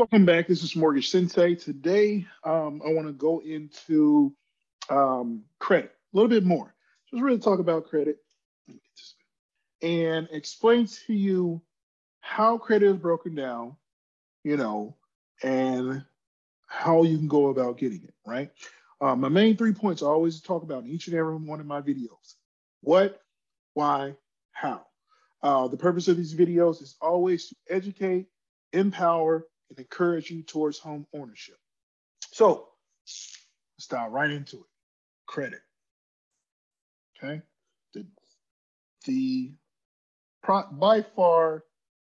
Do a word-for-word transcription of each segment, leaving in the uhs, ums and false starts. Welcome back. This is Mortgage Sensei. Today, um, I want to go into um, credit a little bit more. Just really talk about credit and explain to you how credit is broken down, you know, and how you can go about getting it, right? Um, my main three points I always talk about in each and every one of my videos. What, why, how. Uh, the purpose of these videos is always to educate, empower, and encourage you towards home ownership. So let's dive right into it. Credit. Okay. The, the by far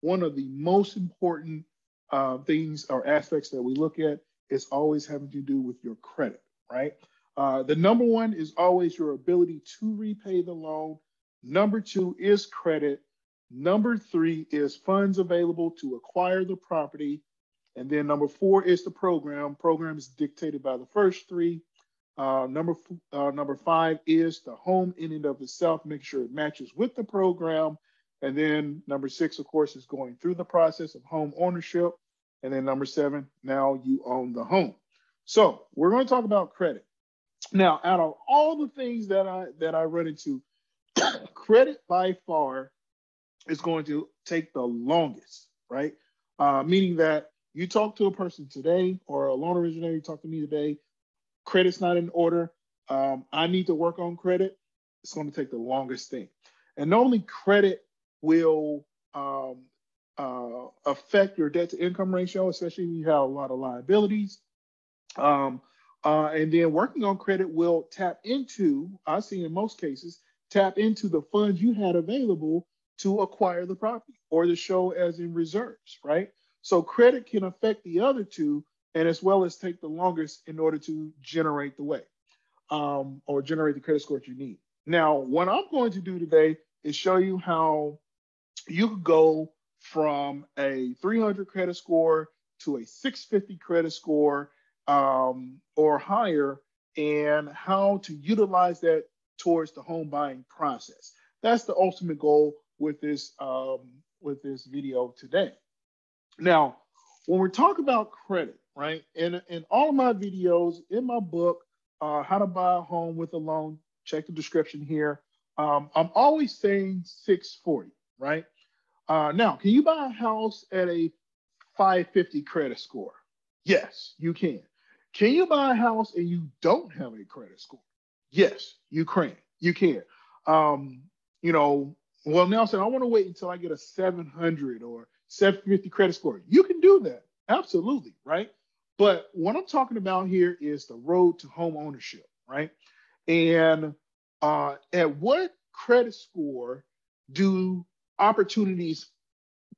one of the most important uh, things or aspects that we look at is always having to do with your credit, right? Uh, the number one is always your ability to repay the loan. Number two is credit. Number three is funds available to acquire the property. And then number four is the program. Program is dictated by the first three. Uh, number uh, number five is the home in and of itself. Make sure it matches with the program. And then number six, of course, is going through the process of home ownership. And then number seven, now you own the home. So we're going to talk about credit. Now, out of all the things that I that I run into, credit by far is going to take the longest, right? Uh, meaning that you talk to a person today or a loan originator, you talk to me today, credit's not in order. Um, I need to work on credit. It's going to take the longest thing. And not only credit will um, uh, affect your debt to income ratio, especially if you have a lot of liabilities. Um, uh, and then working on credit will tap into, I see in most cases, tap into the funds you had available to acquire the property or to show as in reserves, right? So credit can affect the other two and as well as take the longest in order to generate the way um, or generate the credit score that you need. Now, what I'm going to do today is show you how you could go from a three hundred credit score to a six fifty credit score um, or higher and how to utilize that towards the home buying process. That's the ultimate goal with this um, with this video today. Now, when we're talking about credit, right? In, in all of my videos, in my book, uh, How to Buy a Home with a Loan, check the description here. Um, I'm always saying six forty, right? Uh, now, can you buy a house at a five fifty credit score? Yes, you can. Can you buy a house and you don't have a credit score? Yes, you can. You can. Um, you know, well, Nelson, I want to wait until I get a seven hundred or seven fifty credit score. You can do that. Absolutely. Right. But what I'm talking about here is the road to home ownership. Right. And uh, at what credit score do opportunities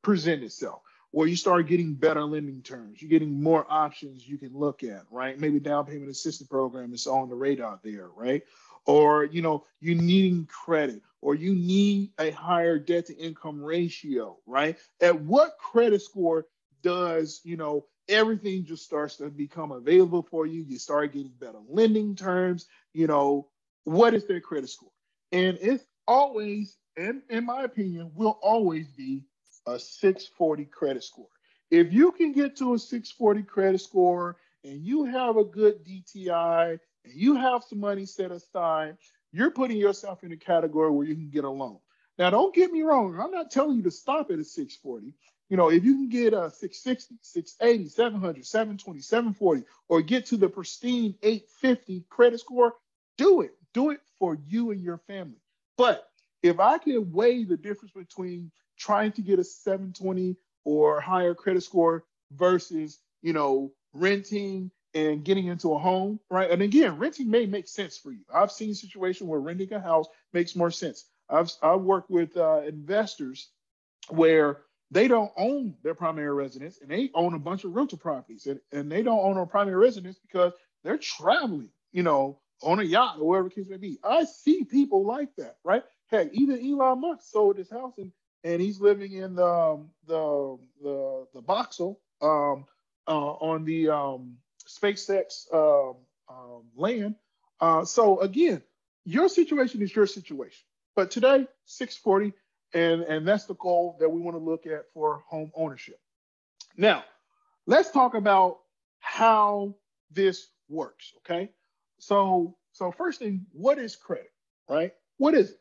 present itself where you start getting better lending terms? You're getting more options you can look at. Right. Maybe down payment assistance program is on the radar there. Right. Or, you know, you needing credit or you need a higher debt to income ratio, right? At what credit score does, you know, everything just starts to become available for you? You start getting better lending terms, you know, what is their credit score? And it's always, and in my opinion, will always be a six forty credit score. If you can get to a six forty credit score and you have a good D T I, and you have some money set aside, you're putting yourself in a category where you can get a loan. Now, don't get me wrong. I'm not telling you to stop at a six forty. You know, if you can get a six sixty, six eighty, seven hundred, seven twenty, seven forty, or get to the pristine eight fifty credit score, do it. Do it for you and your family. But if I can weigh the difference between trying to get a seven twenty or higher credit score versus, you know, renting and getting into a home, right? And again, renting may make sense for you. I've seen a situation where renting a house makes more sense. I've I've worked with uh, investors where they don't own their primary residence and they own a bunch of rental properties and, and they don't own a primary residence because they're traveling, you know, on a yacht or wherever the case may be. I see people like that, right? Heck, even Elon Musk sold his house and, and he's living in the, the, the, the Boxel um, uh, on the... Um, SpaceX um, um, land. Uh, so again, your situation is your situation. But today, six forty, and, and that's the goal that we want to look at for home ownership. Now, let's talk about how this works, okay? So, so first thing, what is credit, right? What is it?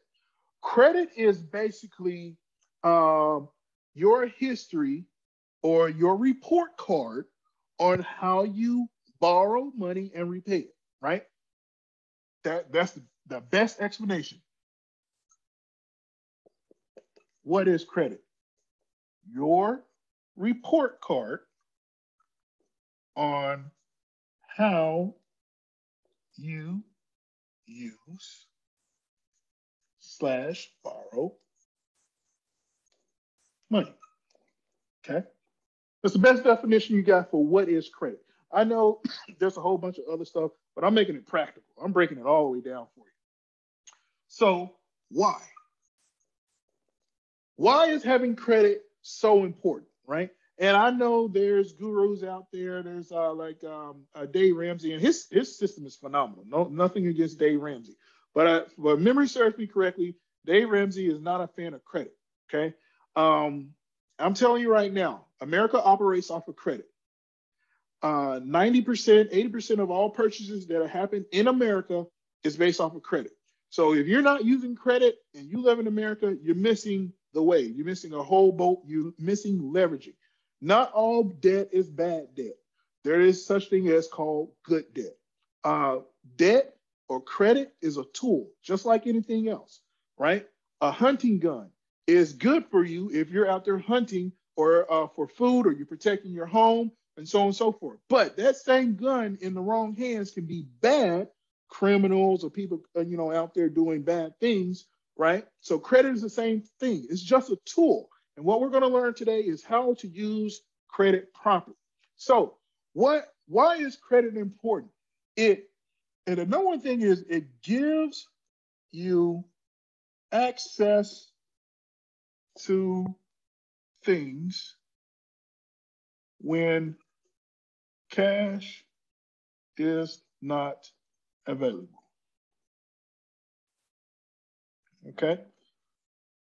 Credit is basically uh, your history or your report card on how you borrow money and repay it, right? That, that's the, the best explanation. What is credit? Your report card on how you use slash borrow money, okay? That's the best definition you got for what is credit. I know there's a whole bunch of other stuff, but I'm making it practical. I'm breaking it all the way down for you. So why? Why is having credit so important, right? And I know there's gurus out there. There's uh, like um, uh, Dave Ramsey, and his his system is phenomenal. No, nothing against Dave Ramsey, but uh, but memory serves me correctly, Dave Ramsey is not a fan of credit. Okay, um, I'm telling you right now, America operates off of credit. Uh, ninety percent, eighty percent of all purchases that happen in America is based off of credit. So if you're not using credit and you live in America, you're missing the wave. You're missing a whole boat. You're missing leveraging. Not all debt is bad debt. There is such thing as called good debt. Uh, debt or credit is a tool, just like anything else, right? A hunting gun is good for you if you're out there hunting or uh, for food, or you're protecting your home, and so on and so forth. But that same gun in the wrong hands can be bad. Criminals or people, you know, out there doing bad things, right? So credit is the same thing. It's just a tool. And what we're going to learn today is how to use credit properly. So what, why is credit important? It, and the number one thing is it gives you access to things when cash is not available, okay?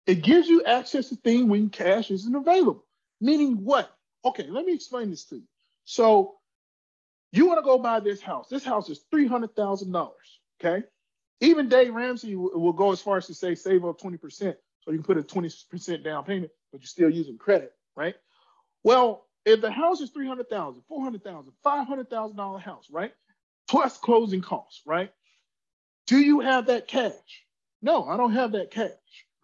It gives you access to things when cash isn't available, meaning what? Okay, let me explain this to you. So you wanna go buy this house. This house is three hundred thousand dollars, okay? Even Dave Ramsey will go as far as to say, save up twenty percent, so you can put a twenty percent down payment, but you're still using credit, right? Well, if the house is three hundred thousand dollars, four hundred thousand dollars, five hundred thousand dollars house, right? Plus closing costs, right? Do you have that cash? No, I don't have that cash.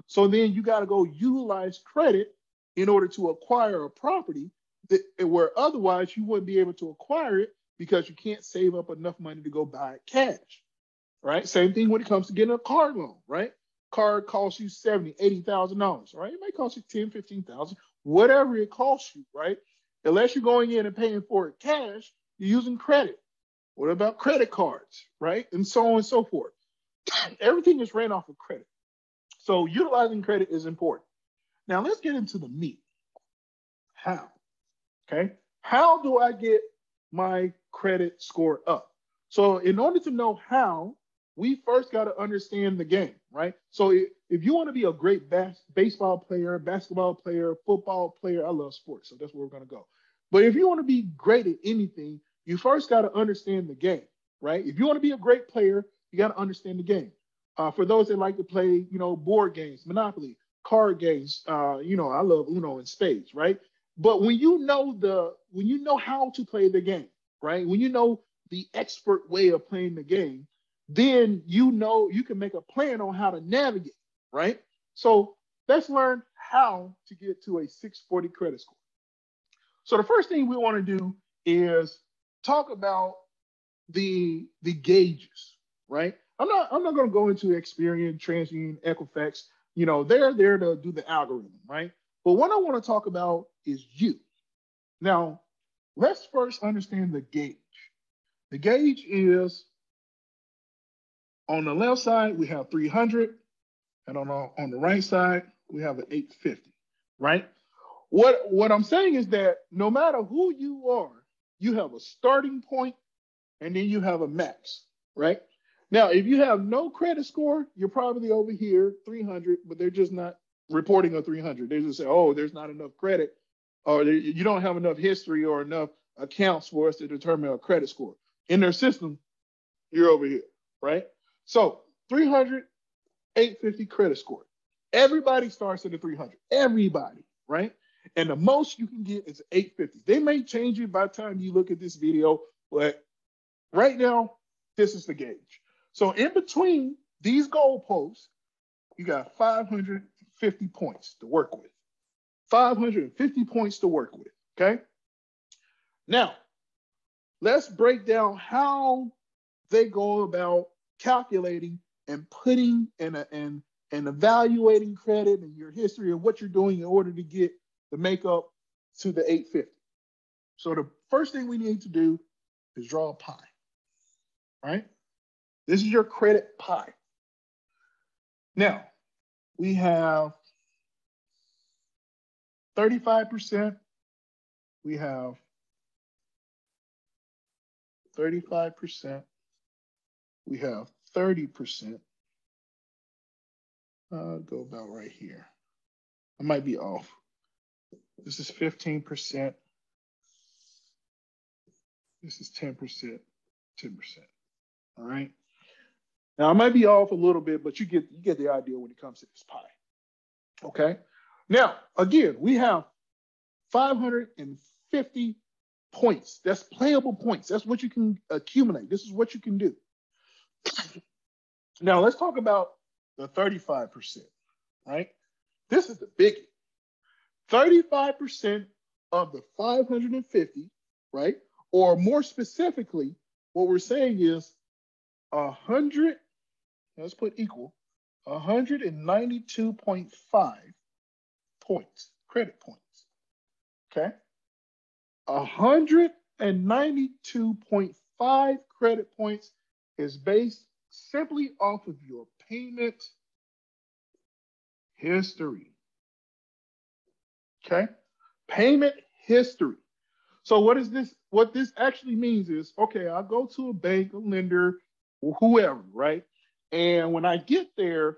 So then you got to go utilize credit in order to acquire a property that, where otherwise you wouldn't be able to acquire it because you can't save up enough money to go buy it cash, right? Same thing when it comes to getting a car loan, right? Car costs you seventy thousand dollars, eighty thousand dollars, right? It might cost you ten thousand dollars, fifteen thousand dollars, whatever it costs you, right? Unless you're going in and paying for it cash, you're using credit. What about credit cards, right? And so on and so forth. Everything is ran off of credit. So utilizing credit is important. Now let's get into the meat. How? Okay. How do I get my credit score up? So in order to know how, we first got to understand the game, right? So it, if you want to be a great bas baseball player, basketball player, football player, I love sports, so that's where we're going to go. But if you want to be great at anything, you first got to understand the game, right? If you want to be a great player, you got to understand the game. Uh, for those that like to play, you know, board games, Monopoly, card games, uh, you know, I love Uno and Spades, right? But when you know the, when you know how to play the game, right? When you know the expert way of playing the game, then you know you can make a plan on how to navigate. Right? So let's learn how to get to a six forty credit score. So the first thing we want to do is talk about the, the gauges, right? I'm not, I'm not going to go into Experian, TransUnion, Equifax. You know, they're there to do the algorithm, right? But what I want to talk about is you. Now, let's first understand the gauge. The gauge is on the left side, we have three hundred. And on, our, on the right side, we have an eight fifty, right? What, what I'm saying is that no matter who you are, you have a starting point and then you have a max, right? Now, if you have no credit score, you're probably over here, three hundred, but they're just not reporting a three hundred. They just say, oh, there's not enough credit, or you don't have enough history or enough accounts for us to determine a credit score. In their system, you're over here, right? So three hundred, eight fifty credit score. Everybody starts at a three hundred, everybody, right? And the most you can get is eight fifty. They may change it by the time you look at this video, but right now, this is the gauge. So in between these goalposts, you got five hundred fifty points to work with. five hundred fifty points to work with, okay? Now, let's break down how they go about calculating and putting and and and evaluating credit and your history and what you're doing in order to get the makeup to the eight fifty. So the first thing we need to do is draw a pie, right? This is your credit pie. Now, we have thirty-five percent, we have thirty-five percent, we have thirty percent. Uh, go about right here. I might be off. This is fifteen percent. This is ten percent, ten percent. All right. Now I might be off a little bit, but you get you get the idea when it comes to this pie. Okay. Now again, we have five hundred fifty points. That's playable points. That's what you can accumulate. This is what you can do. Now let's talk about the thirty-five percent, right? This is the biggie. thirty-five percent of the five hundred fifty, right? Or more specifically, what we're saying is one hundred, let's put equal, one hundred ninety-two point five points, credit points, okay? one hundred ninety-two point five credit points is based simply off of your payment history, okay? Payment history. So what is this? What this actually means is, okay, I'll go to a bank, a lender, whoever, right? And when I get there,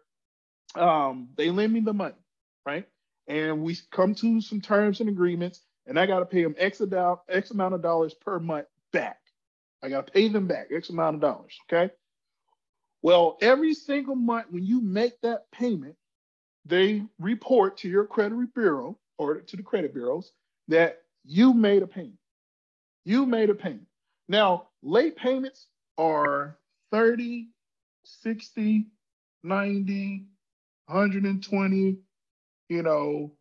um, they lend me the money, right? And we come to some terms and agreements, and I got to pay them X amount, X amount of dollars per month back. I got to pay them back X amount of dollars, okay? Well, every single month when you make that payment, they report to your credit bureau or to the credit bureaus that you made a payment. You made a payment. Now, late payments are thirty, sixty, ninety, one hundred twenty, you know,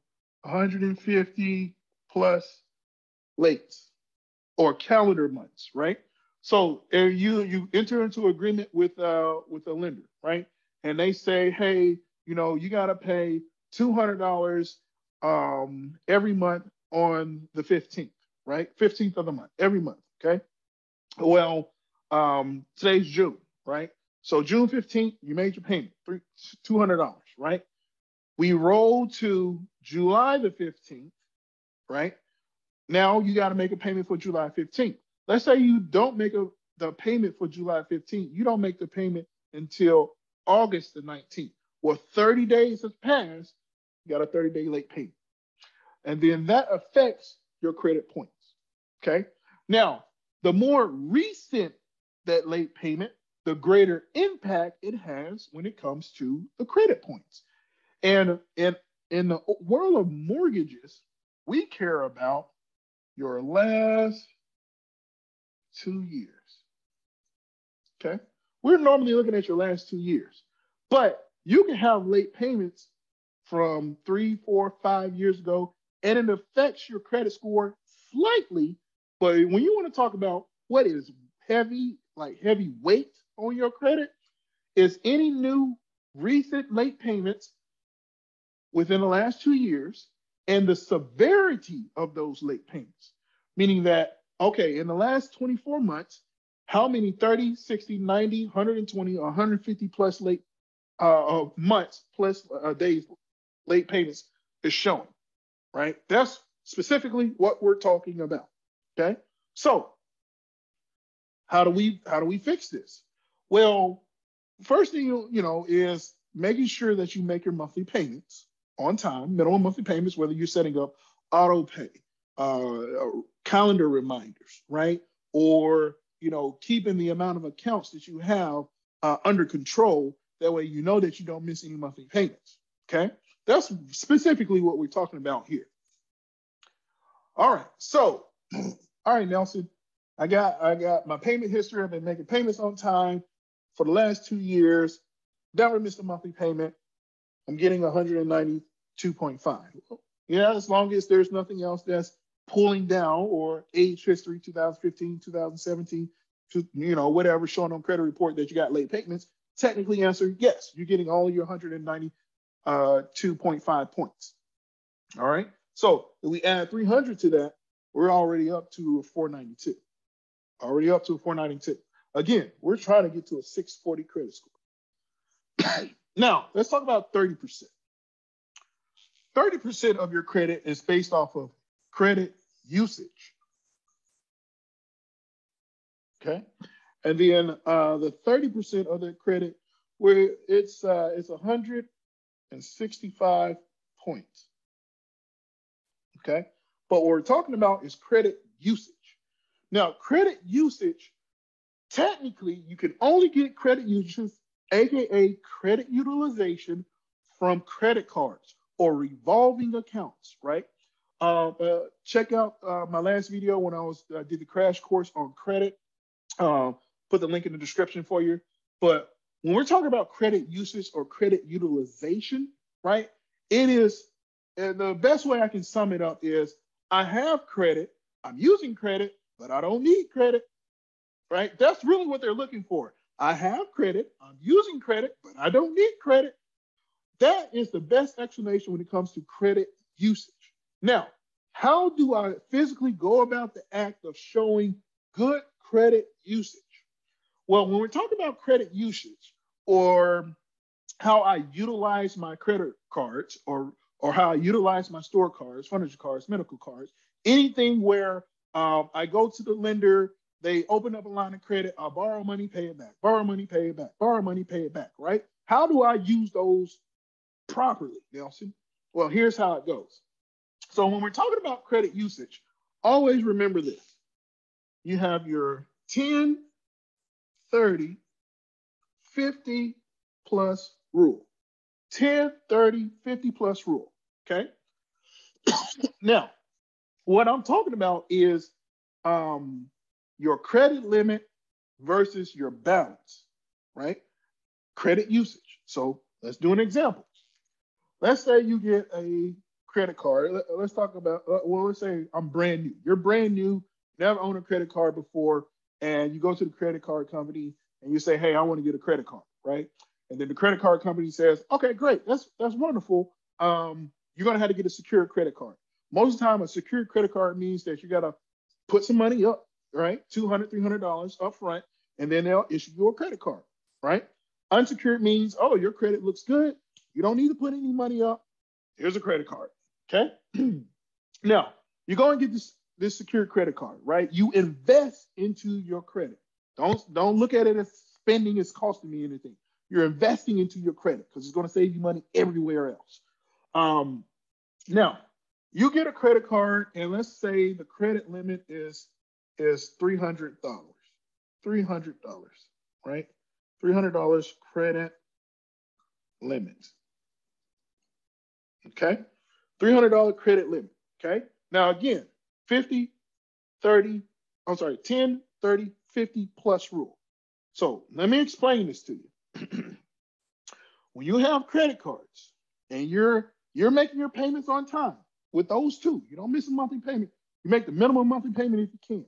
one hundred fifty plus lates or calendar months, right? So if you you enter into agreement with uh with a lender, right? And they say, hey, you know, you gotta pay two hundred dollars um every month on the fifteenth, right? fifteenth of the month, every month, okay? Well, um, today's June, right? So June fifteenth, you made your payment, two hundred dollars, right? We roll to July the fifteenth, right? Now you got to make a payment for July fifteenth. Let's say you don't make a, the payment for July fifteenth. You don't make the payment until August the nineteenth. Well, thirty days has passed. You got a thirty-day late payment. And then that affects your credit points, okay? Now, the more recent that late payment, the greater impact it has when it comes to the credit points. And in, in the world of mortgages, we care about your last two years, okay? We're normally looking at your last two years, but you can have late payments from three, four, five years ago, and it affects your credit score slightly. But when you want to talk about what is heavy, like heavy weight on your credit, is any new recent late payments within the last two years and the severity of those late payments. Meaning that, okay, in the last twenty-four months, how many thirty, sixty, ninety, one hundred twenty, one hundred fifty plus late uh, months plus uh, days late payments is showing? Right? That's specifically what we're talking about, okay? So how do we how do we fix this? Well, first thing, you, you know, is making sure that you make your monthly payments on time, minimum monthly payments, whether you're setting up auto pay, uh, calendar reminders, right? Or, you know, keeping the amount of accounts that you have uh, under control. That way, you know that you don't miss any monthly payments, okay? That's specifically what we're talking about here. All right, so, all right, Nelson, I got I got my payment history. I've been making payments on time for the last two years. Never missed a monthly payment. I'm getting one hundred ninety-two point five. Yeah, as long as there's nothing else that's pulling down, or age history, two thousand fifteen, two thousand seventeen, to, you know, whatever, showing on credit report that you got late payments, technically answer yes, you're getting all your one hundred ninety-two point five points. All right. So if we add three hundred to that, we're already up to four ninety-two. Already up to four ninety-two. Again, we're trying to get to a six forty credit score. Now, let's talk about thirty percent. thirty percent of your credit is based off of credit usage. Okay. And then uh, the thirty percent of the credit, where it's uh, it's one hundred sixty-five points. Okay. But what we're talking about is credit usage. Now, credit usage, technically, you can only get credit usage, A K A credit utilization, from credit cards or revolving accounts, right? Uh, uh, check out uh, my last video when I was uh, did the crash course on credit. Uh, put the link in the description for you. But when we're talking about credit usage or credit utilization, right? It is, and the best way I can sum it up is, I have credit, I'm using credit, but I don't need credit, right? That's really what they're looking for. I have credit, I'm using credit, but I don't need credit. That is the best explanation when it comes to credit usage. Now, how do I physically go about the act of showing good credit usage? Well, when we're talking about credit usage, or how I utilize my credit cards, or or how I utilize my store cards, furniture cards, medical cards, anything where um, I go to the lender, they open up a line of credit, I borrow money, pay it back, borrow money, pay it back, borrow money, pay it back, right? How do I use those properly, Nelson? Well, here's how it goes. So when we're talking about credit usage, always remember this. You have your ten, thirty, fifty plus rule. ten, thirty, fifty plus rule, okay? Now, what I'm talking about is um, your credit limit versus your balance, right? Credit usage. So let's do an example. Let's say you get a credit card. Let's talk about, well, let's say I'm brand new. You're brand new. Never owned a credit card before, and you go to the credit card company and you say, hey, I want to get a credit card, right? And then the credit card company says, okay, great, that's that's wonderful. Um, you're going to have to get a secure credit card. Most of the time, a secure credit card means that you got to put some money up, right? two hundred dollars, three hundred dollars up front, and then they'll issue you a credit card, right? Unsecured means, oh, your credit looks good. You don't need to put any money up. Here's a credit card, okay? Now, you go and get this this secure credit card, right? You invest into your credit. Don't, don't look at it as spending is costing me anything. You're investing into your credit because it's going to save you money everywhere else. Um, now, you get a credit card, and let's say the credit limit is, is three hundred dollars. three hundred dollars, right? three hundred dollars credit limit. Okay? three hundred dollars credit limit, okay? Now, again, fifty, thirty, I'm sorry, ten, thirty, fifty plus rule. So let me explain this to you. When you have credit cards and you're you're making your payments on time with those two, you don't miss a monthly payment. You make the minimum monthly payment if you can.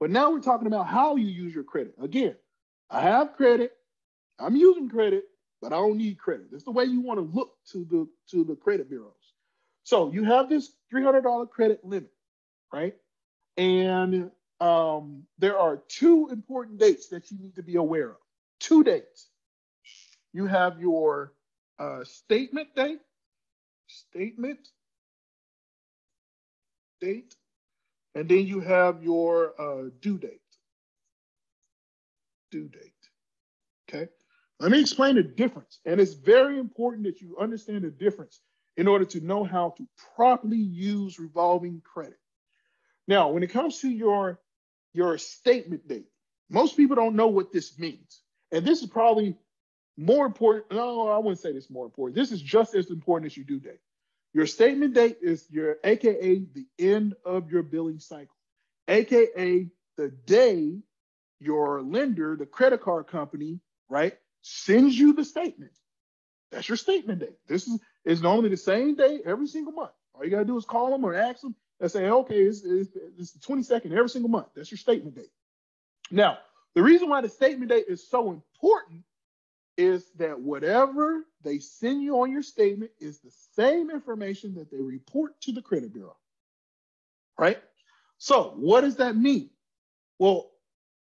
But now we're talking about how you use your credit. Again, I have credit, I'm using credit, but I don't need credit. That's the way you want to look to the to the credit bureaus. So you have this three hundred dollars credit limit, right? And um, there are two important dates that you need to be aware of. Two dates. You have your uh, statement date, statement date, and then you have your uh, due date, due date, okay? Let me explain the difference. And it's very important that you understand the difference in order to know how to properly use revolving credit. Now, when it comes to your, your statement date, most people don't know what this means. And this is probably more important. No, I wouldn't say this is more important. This is just as important as your due date. Your statement date is your, A K A the end of your billing cycle, A K A the day your lender, the credit card company, right, sends you the statement. That's your statement date. This is, is normally the same day every single month. All you got to do is call them or ask them and say, okay, it's, it's, it's the twenty-second every single month. That's your statement date. Now, the reason why the statement date is so important is that whatever they send you on your statement is the same information that they report to the credit bureau, right? So what does that mean? Well,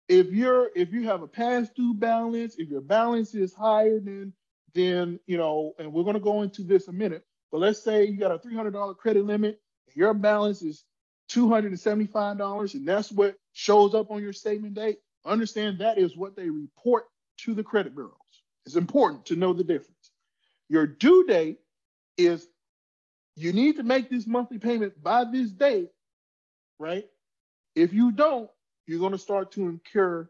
if you're if you have a past due balance, if your balance is higher than then, you know, and we're going to go into this in a minute, but let's say you got a three hundred dollar credit limit, and your balance is two hundred seventy-five dollars, and that's what shows up on your statement date. Understand that is what they report to the credit bureaus. It's important to know the difference. Your due date is you need to make this monthly payment by this date, right? If you don't, you're going to start to incur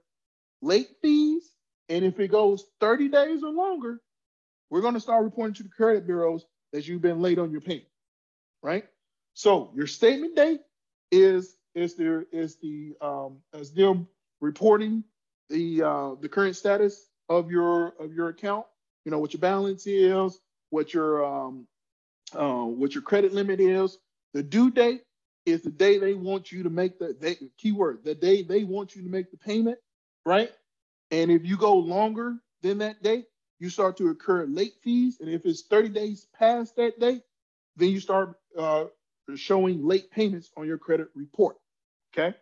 late fees. And if it goes thirty days or longer, we're going to start reporting to the credit bureaus that you've been late on your payment, right? So your statement date is is the is the um, as them reporting the uh, the current status of your of your account. You know what your balance is, what your um, uh, what your credit limit is. The due date is the day they want you to make the they, keyword the day they want you to make the payment, right? And if you go longer than that date, you start to incur late fees. And if it's thirty days past that date, then you start uh, showing late payments on your credit report. Okay.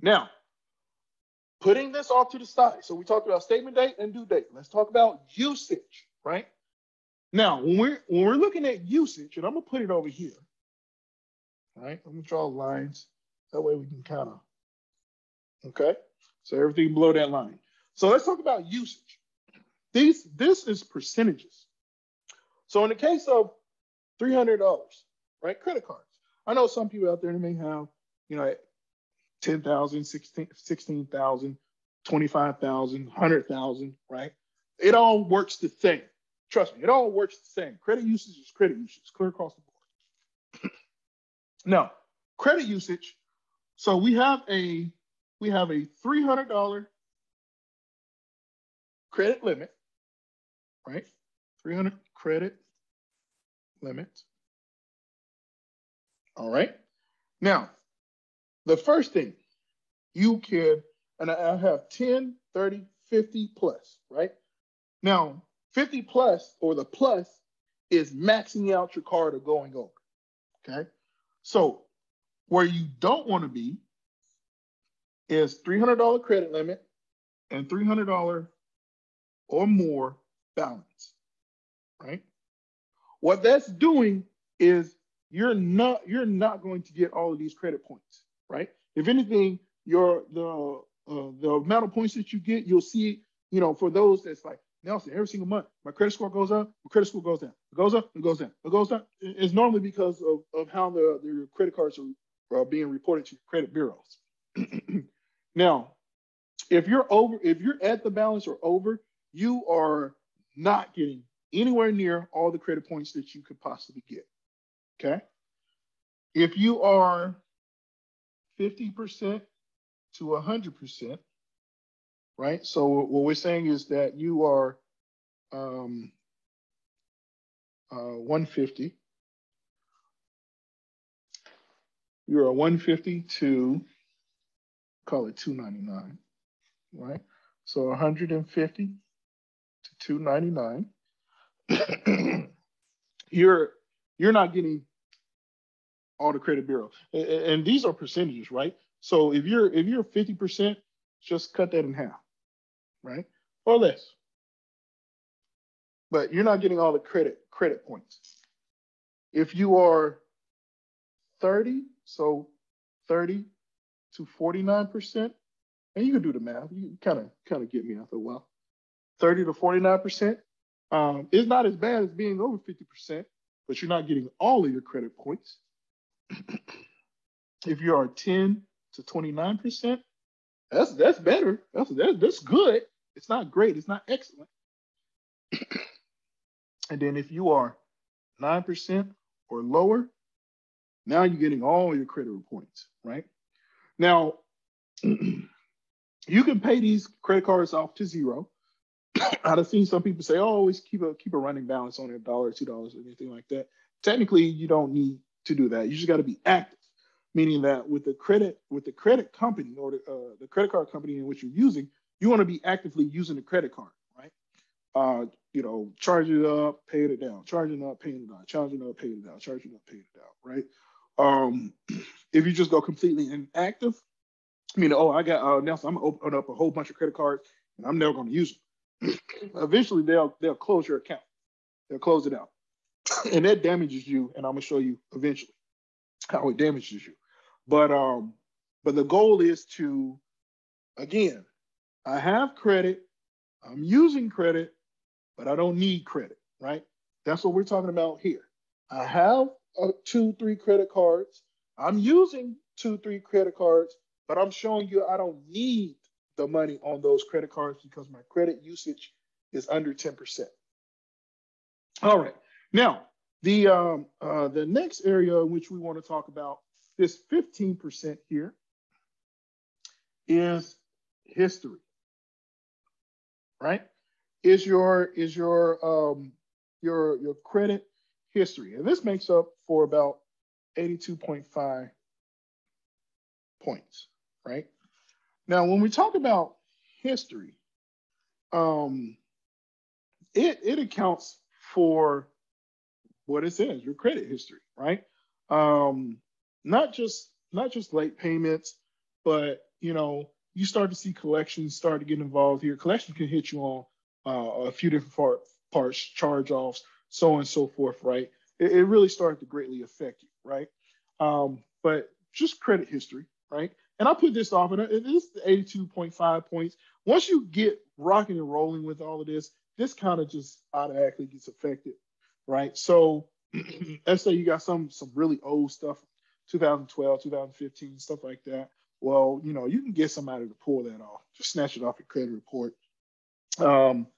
Now, putting this off to the side. So we talked about statement date and due date. Let's talk about usage, right? Now, when we're, when we're looking at usage, and I'm going to put it over here. All right. I'm going to draw lines. That way we can kind of, okay. So everything below that line. So let's talk about usage. These, this is percentages. So in the case of three hundred dollars, right, credit cards. I know some people out there that may have, you know, ten thousand, sixteen thousand, twenty-five thousand, one hundred thousand, right? It all works the same. Trust me, it all works the same. Credit usage is credit usage. It's clear across the board. Now, credit usage. So we have a we have a three hundred dollar credit limit. Right? three hundred credit limit. All right. Now, the first thing you can, and I have ten, thirty, fifty plus, right? Now, fifty plus or the plus is maxing out your card or going over. Okay. So where you don't want to be is three hundred dollar credit limit and three hundred dollars or more balance, right? What that's doing is you're not you're not going to get all of these credit points, right? If anything, your the uh, the amount of points that you get, you'll see, you know, for those that's like, Nelson, every single month, my credit score goes up, my credit score goes down, it goes up, it goes down, it goes down. It's normally because of, of how the, the credit cards are, are being reported to credit bureaus. Now, if you're over, if you're at the balance or over, you are not getting anywhere near all the credit points that you could possibly get. Okay. If you are fifty percent to one hundred percent, right? So what we're saying is that you are um, uh, one hundred fifty. You are one hundred fifty to, call it two ninety-nine, right? So one hundred fifty to two ninety-nine. You're you're not getting all the credit bureau. And these are percentages, right? So if you're if you're fifty percent, just cut that in half, right? Or less. But you're not getting all the credit credit points. If you are thirty, so thirty to forty-nine percent, and you can do the math, you kind of kind of get me after a while. thirty to forty-nine percent um, is not as bad as being over fifty percent, but you're not getting all of your credit points. If you are ten to twenty-nine percent, that's that's better. That's that's, that's good. It's not great. It's not excellent. And then if you are nine percent or lower, now you're getting all your credit reports, right? Now, you can pay these credit cards off to zero. I've seen some people say, oh, always keep a keep a running balance on a dollar, two dollars, or anything like that. Technically, you don't need to do that. You just got to be active, meaning that with the credit with the credit company or the, uh, the credit card company in which you're using, you want to be actively using the credit card, right? Uh, you know, charge it up, pay it down, charging up, paying it down, charging up, paying it down, charging up, paying it down, right? Um, if you just go completely inactive, I mean, oh, I got uh, Nelson, I'm gonna open up a whole bunch of credit cards and I'm never gonna use them. Eventually, they'll they'll close your account, they'll close it out, and that damages you. And I'm gonna show you eventually how it damages you. But um, but the goal is to, again, I have credit, I'm using credit, but I don't need credit, right? That's what we're talking about here. I have uh, two, three credit cards. I'm using two, three credit cards. But I'm showing you I don't need the money on those credit cards because my credit usage is under ten percent. All right. Now, the um, uh, the next area in which we want to talk about this fifteen percent here is history, right? Is your is your um, your your credit history, and this makes up for about eighty-two point five points. Right? Now, when we talk about history, um, it, it accounts for what it says, your credit history, right? Um, not just not just late payments, but, you know, you start to see collections start to get involved here. Collections can hit you on uh, a few different far, parts, charge-offs, so on and so forth, right? It, it really started to greatly affect you, right? Um, but just credit history, right? And I put this off, and it is eighty-two point five points. Once you get rocking and rolling with all of this, this kind of just automatically gets affected, right? So let's say you got some some really old stuff, two thousand twelve, two thousand fifteen, stuff like that. Well, you know, you can get somebody to pull that off, just snatch it off your credit report. Um,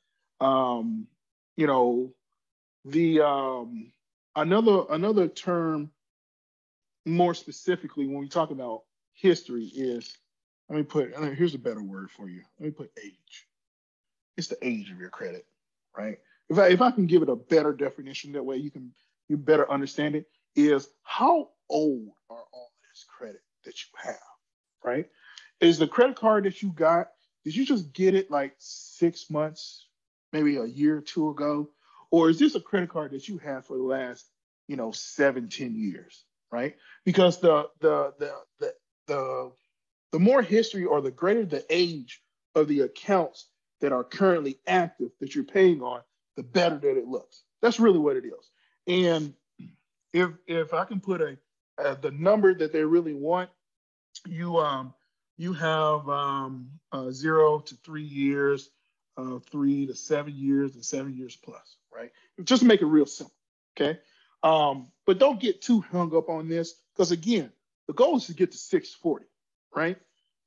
um, you know, the um, another another term more specifically when we talk about history is, let me put, here's a better word for you. Let me put age. It's the age of your credit, right? If I, if I can give it a better definition, that way you can you better understand it, is how old are all this credit that you have, right? Is the credit card that you got, did you just get it like six months, maybe a year or two ago? Or is this a credit card that you have for the last, you know, seven, ten years, right? Because the, the, the, the, The, the more history or the greater the age of the accounts that are currently active that you're paying on, the better that it looks. That's really what it is. And if if I can put a, a the number that they really want, you um you have um uh, zero to three years, uh, three to seven years, and seven years plus, right? Just make it real simple, okay? Um, but don't get too hung up on this because again, the goal is to get to six forty, right?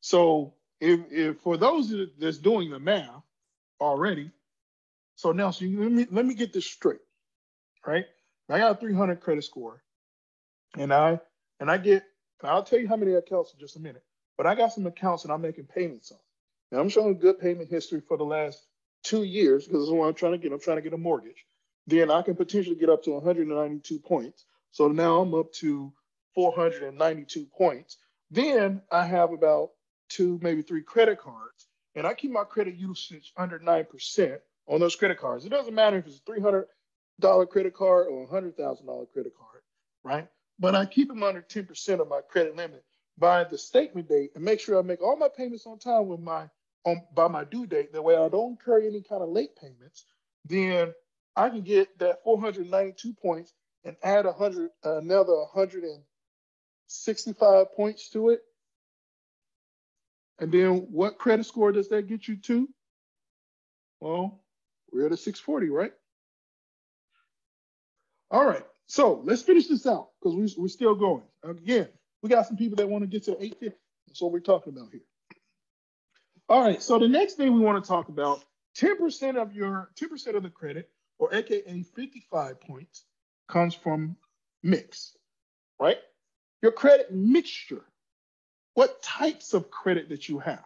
So if, if for those that's doing the math already, so now so you, let me let me get this straight, right? I got a three hundred credit score, and I and I get and I'll tell you how many accounts in just a minute, but I got some accounts and I'm making payments on. Now I'm showing good payment history for the last two years because this is what I'm trying to get. I'm trying to get a mortgage. Then I can potentially get up to one hundred ninety-two points. So now I'm up to four hundred ninety-two points. Then I have about two, maybe three credit cards, and I keep my credit usage under nine percent on those credit cards. It doesn't matter if it's a three hundred dollar credit card or a one hundred thousand dollar credit card, right? But I keep them under ten percent of my credit limit by the statement date and make sure I make all my payments on time with my on by my due date. That way I don't incur any kind of late payments. Then I can get that four hundred ninety-two points and add one hundred, another one hundred sixty-five points to it. And then what credit score does that get you to? Well, we're at a six forty, right? All right, so let's finish this out because we, we're still going. Again, We got some people that want to get to eight fifty. That's what we're talking about here. All right, so the next thing we want to talk about, ten percent of your ten percent of the credit, or A K A fifty-five points, comes from mix, right? Your credit mixture, what types of credit that you have.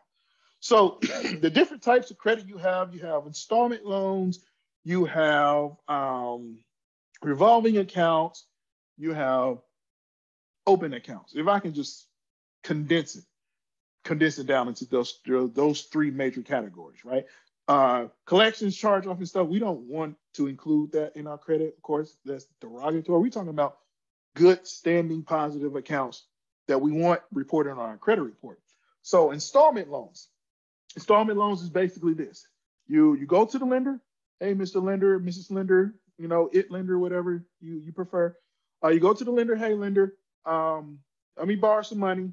So the different types of credit you have, you have installment loans, you have um, revolving accounts, you have open accounts. If I can just condense it, condense it down into those, those three major categories, right? Uh, collections, charge off and stuff, we don't want to include that in our credit. Of course, that's derogatory. We're talking about good standing positive accounts that we want reported on our credit report. So installment loans. Installment loans is basically this. You you go to the lender. Hey, Mister Lender, Missus Lender, you know, it lender, whatever you, you prefer. Uh, you go to the lender. Hey, lender, um, let me borrow some money.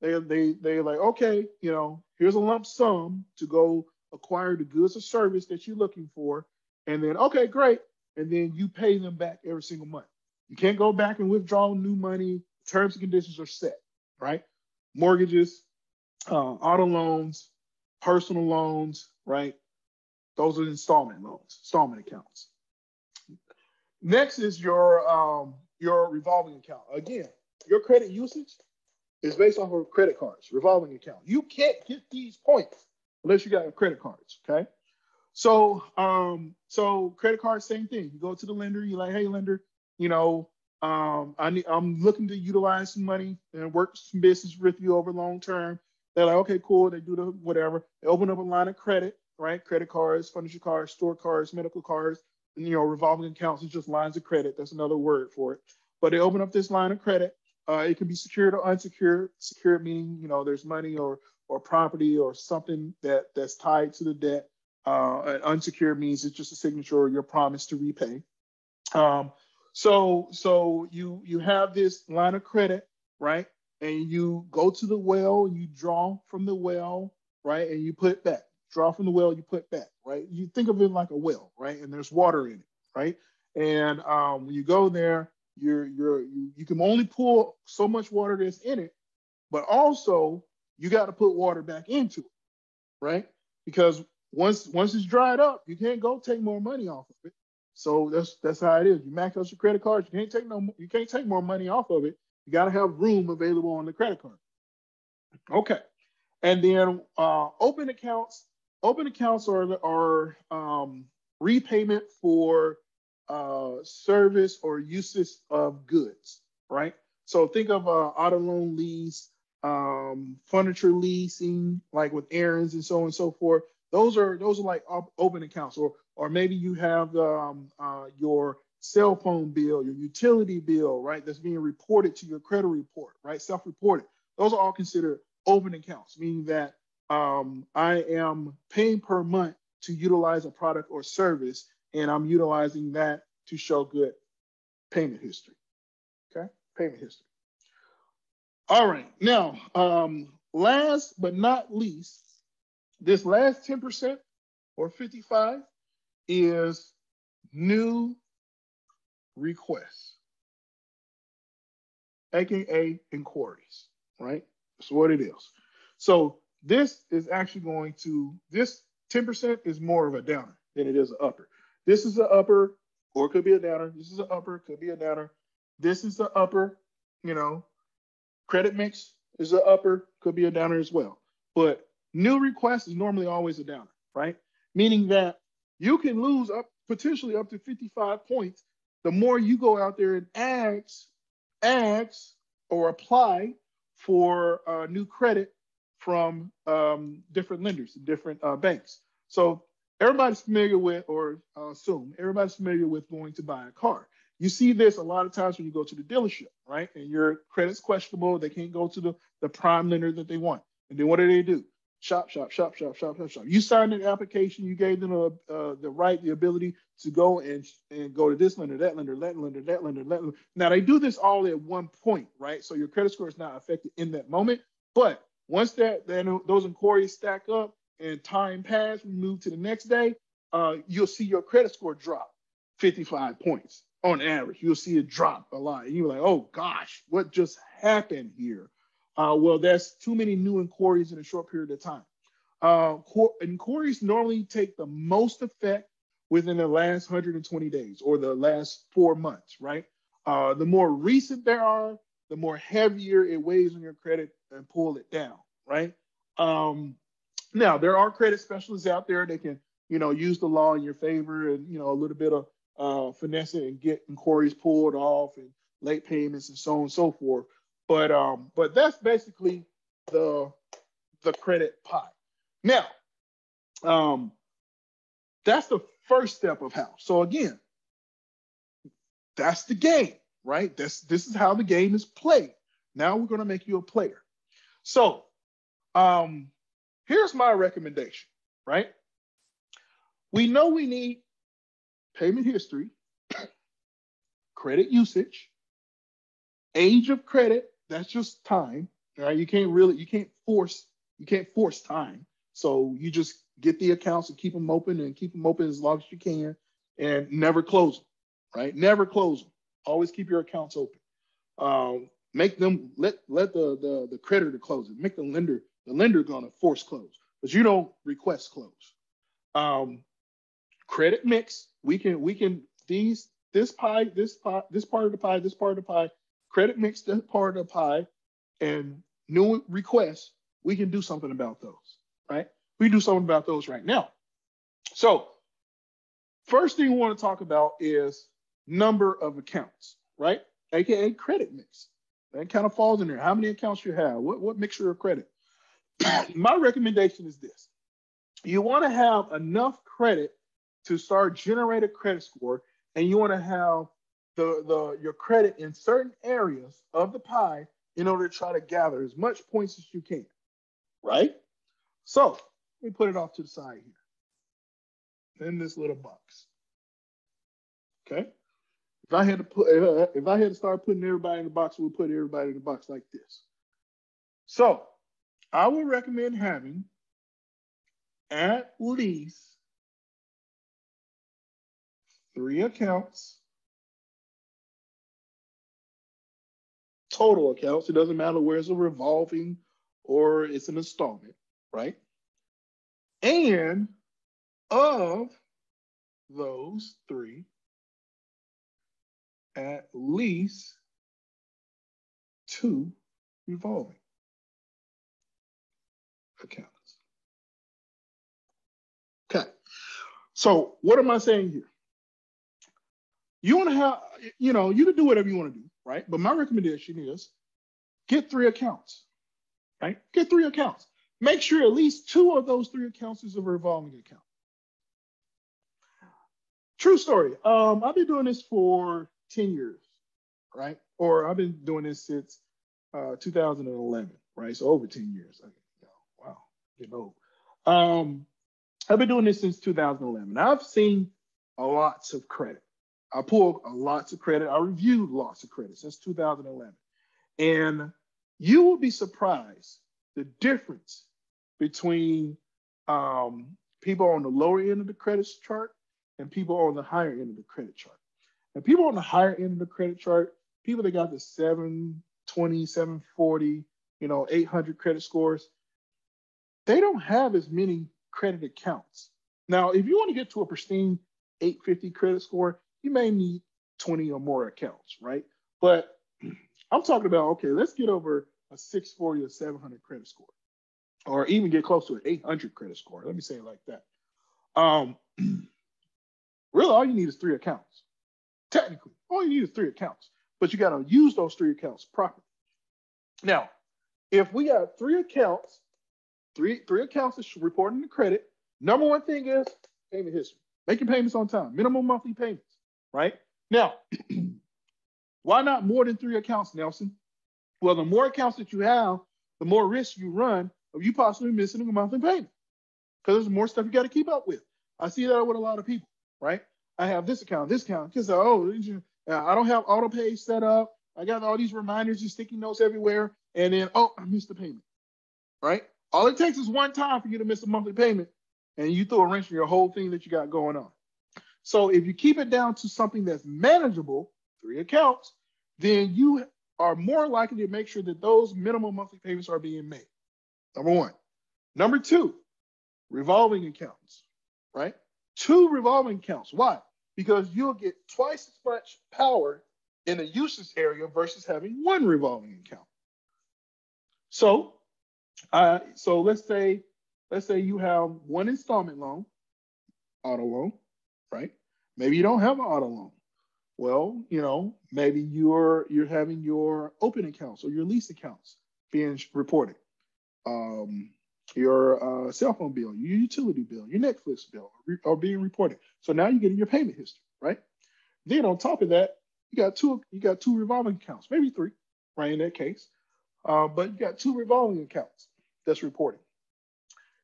They, they, they're like, okay, you know, here's a lump sum to go acquire the goods or service that you're looking for. And then, okay, great. And then you pay them back every single month. You can't go back and withdraw new money. Terms and conditions are set, right? Mortgages, uh, auto loans, personal loans, right? Those are installment loans, installment accounts. Next is your, um, your revolving account. Again, your credit usage is based off of credit cards, revolving account. You can't get these points unless you got credit cards, okay? So, um, so credit cards, same thing. You go to the lender, you're like, hey, lender, you know, um, I need, I'm looking to utilize some money and work some business with you over long term. They're like, okay, cool. They do the whatever. They open up a line of credit, right? Credit cards, furniture cards, store cards, medical cards, and, you know, revolving accounts is just lines of credit. That's another word for it. But they open up this line of credit. Uh, it can be secured or unsecured. Secured meaning, you know, there's money or or property or something that that's tied to the debt. Uh, and unsecured means it's just a signature or your promise to repay. Um, so so you you have this line of credit, right? And you go to the well, you draw from the well, right? And you put back, draw from the well, you put back, right? You think of it like a well, right? And there's water in it, right? And um, when you go there, you're, you're, you, you can only pull so much water that's in it, but also you got to put water back into it, right? Because once once it's dried up, you can't go take more money off of it. So that's that's how it is. You max out your credit cards. You can't take no. You can't take more money off of it. You got to have room available on the credit card. Okay, and then uh, open accounts. Open accounts are are um, repayment for uh, service or uses of goods, right? So think of uh, auto loan lease, um, furniture leasing, like with errands and so on and so forth. Those are those are like op- open accounts, or or maybe you have um, uh, your cell phone bill, your utility bill, right? That's being reported to your credit report, right? Self-reported. Those are all considered open accounts, meaning that um, I am paying per month to utilize a product or service, and I'm utilizing that to show good payment history. Okay, payment history. All right. Now, um, last but not least. This last ten percent or fifty-five is new requests, A K A inquiries, right? That's what it is. So this is actually going to, this ten percent is more of a downer than it is an upper. This is an upper, or it could be a downer. This is an upper, could be a downer. This is the upper, you know, credit mix is an upper, could be a downer as well. But new request is normally always a downer, right? Meaning that you can lose up potentially up to fifty-five points the more you go out there and ask, ask or apply for uh, new credit from um, different lenders, different uh, banks. So everybody's familiar with, or uh, assume, everybody's familiar with going to buy a car. You see this a lot of times when you go to the dealership, right? And your credit's questionable. They can't go to the, the prime lender that they want. And then what do they do? Shop, shop, shop, shop, shop, shop, shop. You signed an application. You gave them a, uh, the right, the ability to go and, and go to this lender, that lender, that lender, that lender, that lender. Now, they do this all at one point, right? So your credit score is not affected in that moment. But once that then those inquiries stack up and time passes, we move to the next day, uh, you'll see your credit score drop fifty-five points on average. You'll see it drop a lot. And you're like, oh, gosh, what just happen here? Uh, well, there's too many new inquiries in a short period of time. Uh, inquiries normally take the most effect within the last one hundred twenty days or the last four months, right? Uh, the more recent there are, the more heavier it weighs on your credit and pull it down, right? Um, now, there are credit specialists out there that can, you know, use the law in your favor and, you know, a little bit of uh, finesse and get inquiries pulled off and late payments and so on and so forth. But um, but that's basically the, the credit pot. Now, um, that's the first step of how. So again, that's the game, right? This, this is how the game is played. Now we're gonna make you a player. So um, here's my recommendation, right? We know we need payment history, credit usage, age of credit, that's just time, right? You can't really, you can't force, you can't force time. So you just get the accounts and keep them open and keep them open as long as you can and never close them, right? Never close them. Always keep your accounts open. Um, make them, let let the, the, the creditor close it. Make the lender, the lender gonna force close, but you don't request close. Um, credit mix, we can, we can, these, this pie, this pie, this part of the pie, this part of the pie, credit mix, that part of the pie, and new requests, we can do something about those, right? We do something about those right now. So first thing we want to talk about is number of accounts, right? A K A credit mix. That kind of falls in there. How many accounts you have? What, what mixture of credit? My recommendation is this. You want to have enough credit to start generate a credit score, and you want to have the, the, your credit in certain areas of the pie in order to try to gather as much points as you can, right? So let me put it off to the side here in this little box, okay? If I had to put, uh, if I had to start putting everybody in the box, we'll put everybody in the box like this. So I would recommend having at least three accounts, total accounts. It doesn't matter where it's a revolving or it's an installment, right? And of those three, at least two revolving accounts. Okay, so what am I saying here? You want to have, you know, you can do whatever you want to do, right? But my recommendation is get three accounts, right? Get three accounts. Make sure at least two of those three accounts is a revolving account. True story. Um, I've been doing this for ten years, right? Or I've been doing this since uh, two thousand eleven, right? So over ten years. I mean, wow, getting old. Um, I've been doing this since two thousand eleven. I've seen lots of credit. I pulled lots of credit. I reviewed lots of credit since two thousand eleven. And you will be surprised the difference between um, people on the lower end of the credit chart and people on the higher end of the credit chart. And people on the higher end of the credit chart, people that got the seven twenty, seven forty, you know, eight hundred credit scores, they don't have as many credit accounts. Now, if you want to get to a pristine eight fifty credit score, you may need twenty or more accounts, right? But I'm talking about, okay, let's get over a six forty or seven hundred credit score, or even get close to an eight hundred credit score. Let me say it like that. Um, really, all you need is three accounts. Technically, all you need is three accounts, but you got to use those three accounts properly. Now, if we got three accounts, Three, three accounts is reporting the credit. Number one thing is payment history. Making payments on time, minimum monthly payments, right? Now, why not more than three accounts, Nelson? Well, the more accounts that you have, the more risk you run of you possibly missing a monthly payment, because there's more stuff you got to keep up with. I see that with a lot of people, right? I have this account, this account, because, oh, I don't have auto pay set up. I got all these reminders and sticky notes everywhere. And then, oh, I missed the payment, right? All it takes is one time for you to miss a monthly payment and you throw a wrench in your whole thing that you got going on. So if you keep it down to something that's manageable, three accounts, then you are more likely to make sure that those minimum monthly payments are being made. Number one. Number two, revolving accounts, right? Two revolving accounts. Why? Because you'll get twice as much power in the usage area versus having one revolving account. So, uh, so let's say, let's say you have one installment loan, auto loan, right? Maybe you don't have an auto loan. Well, you know, maybe you're you're having your open accounts or your lease accounts being reported. Um, your uh, cell phone bill, your utility bill, your Netflix bill are, are being reported. So now you're getting your payment history, right? Then on top of that, you got two you got two revolving accounts, maybe three, right? In that case, uh, but you got two revolving accounts that's reporting.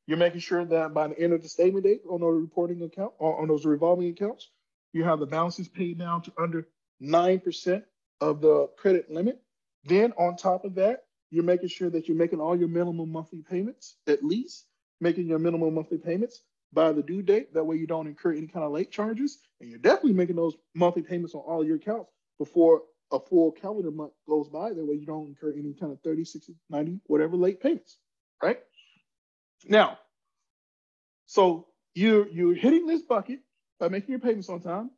You're making sure that by the end of the statement date on those reporting account or on those revolving accounts, you have the balances paid down to under nine percent of the credit limit. Then on top of that, you're making sure that you're making all your minimum monthly payments, at least making your minimum monthly payments by the due date. That way you don't incur any kind of late charges. And you're definitely making those monthly payments on all your accounts before a full calendar month goes by. That way you don't incur any kind of thirty, sixty, ninety, whatever late payments, right? Now, so you're, you're hitting this bucket by making your payments on time.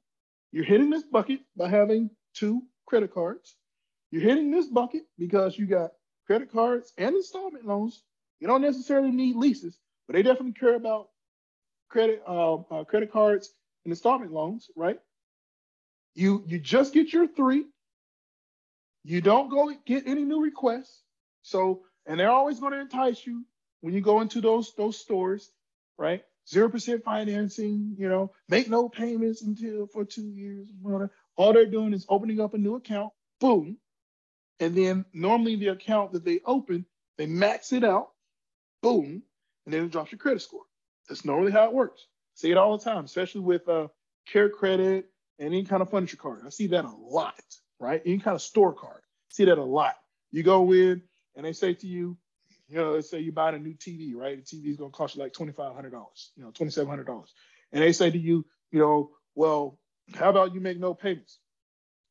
You're hitting this bucket by having two credit cards. You're hitting this bucket because you got credit cards and installment loans. You don't necessarily need leases, but they definitely care about credit uh, uh, credit cards and installment loans, right? You, you just get your three. You don't go get any new requests. So, and they're always going to entice you when you go into those, those stores, right? zero percent financing, you know, make no payments until for two years. All they're doing is opening up a new account, boom. And then normally the account that they open, they max it out, boom, and then it drops your credit score. That's normally how it works. I see it all the time, especially with uh, Care Credit and any kind of furniture card. I see that a lot, right? Any kind of store card. I see that a lot. You go in and they say to you, you know, let's say you're buying a new T V, right? The T V is going to cost you like twenty-five hundred dollars, you know, twenty-seven hundred dollars. And they say to you, you know, well, how about you make no payments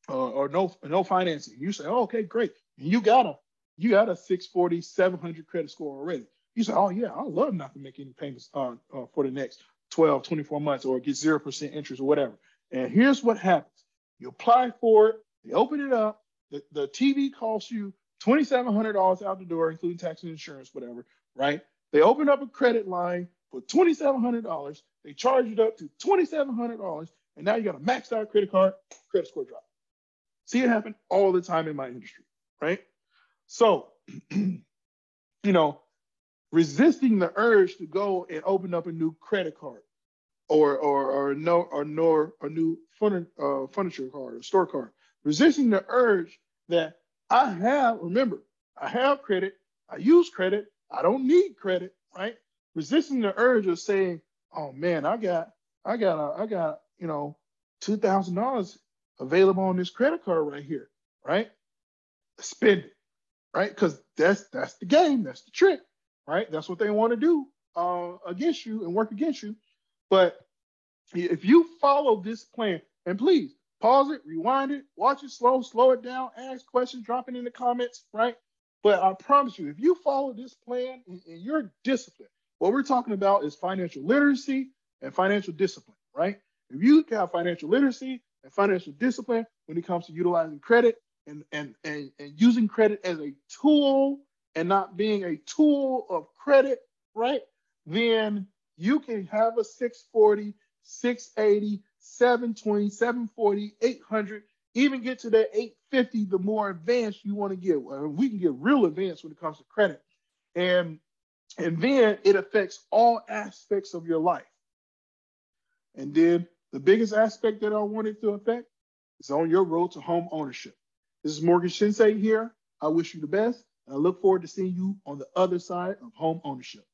uh, or no no financing? You say, oh, okay, great. And you got a you got a six forty, seven hundred credit score already. You say, oh yeah, I love not to make any payments uh, uh, for the next twelve, twenty-four months or get zero percent interest or whatever. And here's what happens. You apply for it. They open it up. The, the T V costs you twenty-seven hundred dollars out the door, including tax and insurance, whatever, right? They open up a credit line for twenty-seven hundred dollars. They charge it up to twenty-seven hundred dollars. And now you got a maxed out credit card, credit score drop. See it happen all the time in my industry, right? So, you know, resisting the urge to go and open up a new credit card or or or no or nor a new furniture, uh, furniture card or store card. Resisting the urge that I have, remember, I have credit, I use credit, I don't need credit, right? Resisting the urge of saying, oh man, I got, I got, a, I got, you know, two thousand dollars available on this credit card right here, right? Spend it, right? Because that's, that's the game, that's the trick, right? That's what they want to do uh, against you and work against you. But if you follow this plan, and please, pause it, rewind it, watch it slow, slow it down, ask questions, drop it in the comments, right? But I promise you, if you follow this plan and, and you're disciplined, what we're talking about is financial literacy and financial discipline, right? If you have financial literacy and financial discipline when it comes to utilizing credit and, and, and, and using credit as a tool and not being a tool of credit, right? Then you can have a six forty, six eighty, seven twenty, seven forty, eight hundred, even get to that eight fifty, the more advanced you want to get. We can get real advanced when it comes to credit. And, and then it affects all aspects of your life. And then the biggest aspect that I want it to affect is on your road to home ownership. This is Mortgage Sensei here. I wish you the best. I look forward to seeing you on the other side of home ownership.